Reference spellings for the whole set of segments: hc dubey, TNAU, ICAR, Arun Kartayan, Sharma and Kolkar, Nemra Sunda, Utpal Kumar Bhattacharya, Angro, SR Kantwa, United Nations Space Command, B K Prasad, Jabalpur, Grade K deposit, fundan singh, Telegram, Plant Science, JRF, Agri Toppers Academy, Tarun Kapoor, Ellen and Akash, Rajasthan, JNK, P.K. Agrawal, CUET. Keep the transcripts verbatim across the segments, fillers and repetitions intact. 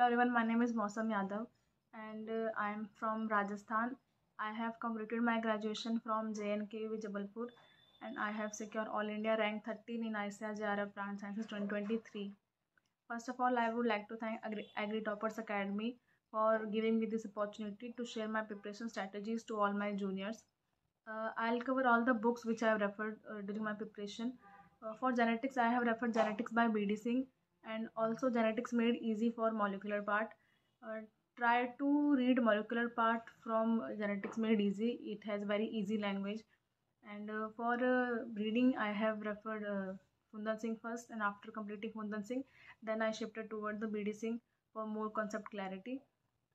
Hello everyone, my name is Mausham Yadav and uh, I am from Rajasthan. I have completed my graduation from J N K with Jabalpur and I have secured All India rank thirteen in I C A R J R F Plant Sciences twenty twenty-three. First of all, I would like to thank Agri, Agri Toppers Academy for giving me this opportunity to share my preparation strategies to all my juniors. Uh, I'll cover all the books which I have referred uh, during my preparation. Uh, for genetics, I have referred Genetics by B D Singh and also Genetics Made Easy for Molecular Part. Uh, try to read Molecular Part from Genetics Made Easy. It has very easy language. And uh, for uh, breeding, I have referred uh, Fundan Singh first, and after completing Fundan Singh, then I shifted toward the B D Singh for more concept clarity.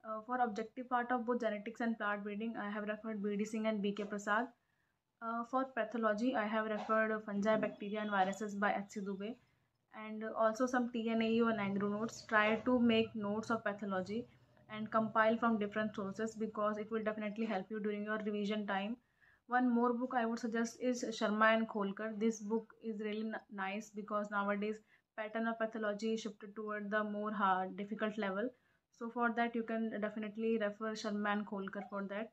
Uh, for objective part of both genetics and plant breeding, I have referred B D Singh and B K Prasad. Uh, for pathology, I have referred fungi, bacteria and viruses by H C Dubey, and also some T N A U and Angro notes. Try to make notes of pathology and compile from different sources because it will definitely help you during your revision time. One more book I would suggest is Sharma and Kolkar. This book is really nice because nowadays pattern of pathology is shifted toward the more hard, difficult level. So for that you can definitely refer Sharma and Kolkar for that.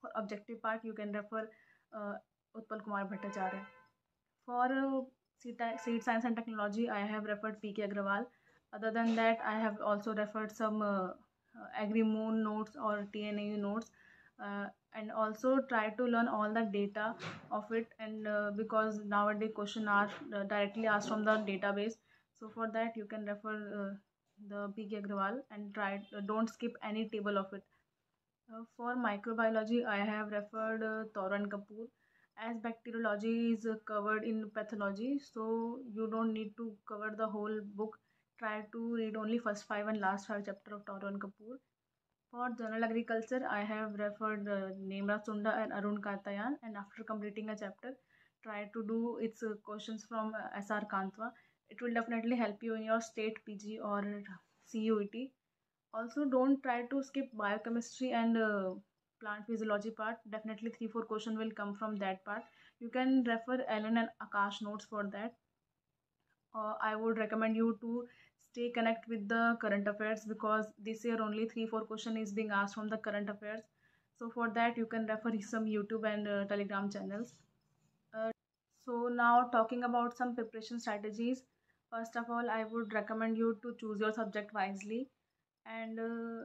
For objective part you can refer uh, Utpal Kumar Bhattacharya. For uh, seed science and technology I have referred P K Agrawal. Other than that I have also referred some uh, Agri Moon notes or T N A U notes. Uh, and also try to learn all the data of it, and uh, because nowadays questions are uh, directly asked from the database. So for that you can refer uh, the P K Agrawal and try uh, don't skip any table of it. Uh, for microbiology I have referred uh, Tarun Kapoor. As bacteriology is uh, covered in pathology, so you don't need to cover the whole book. Try to read only first five and last five chapter of Tarun Kapoor. For general agriculture, I have referred uh, Nemra Sunda and Arun Kartayan, and after completing a chapter, try to do its uh, questions from uh, S R Kantwa. It will definitely help you in your state P G or C U E T. Also, don't try to skip biochemistry and uh, plant physiology part. Definitely three four questions will come from that part. You can refer Ellen and Akash notes for that. Uh, I would recommend you to stay connect with the current affairs because this year only three four question is being asked from the current affairs. So for that you can refer some YouTube and uh, Telegram channels. Uh, so now talking about some preparation strategies. First of all, I would recommend you to choose your subject wisely, and uh,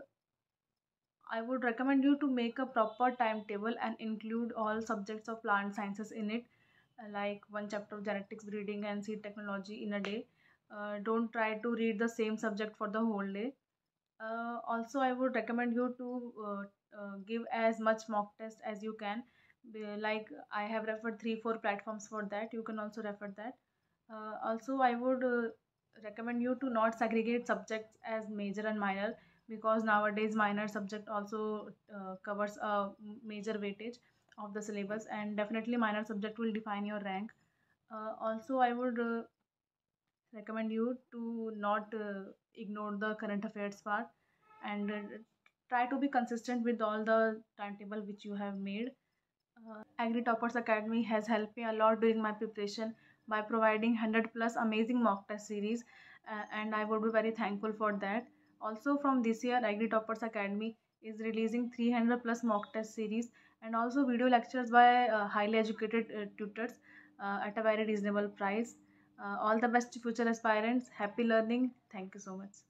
I would recommend you to make a proper timetable and include all subjects of plant sciences in it, like one chapter of genetics, breeding and seed technology in a day. Uh, don't try to read the same subject for the whole day. Uh, also, I would recommend you to uh, uh, give as much mock test as you can. Like I have referred three four platforms for that. You can also refer that. Uh, also, I would uh, recommend you to not segregate subjects as major and minor because nowadays minor subject also uh, covers a major weightage of the syllabus, and definitely minor subject will define your rank. Uh, also, I would uh, recommend you to not uh, ignore the current affairs part, and uh, try to be consistent with all the timetable which you have made. Uh, Agri Toppers Academy has helped me a lot during my preparation by providing one hundred plus amazing mock test series, uh, and I would be very thankful for that. Also, from this year Agri Toppers Academy is releasing three hundred plus mock test series and also video lectures by uh, highly educated uh, tutors uh, at a very reasonable price. Uh, all the best to future aspirants. Happy learning. Thank you so much.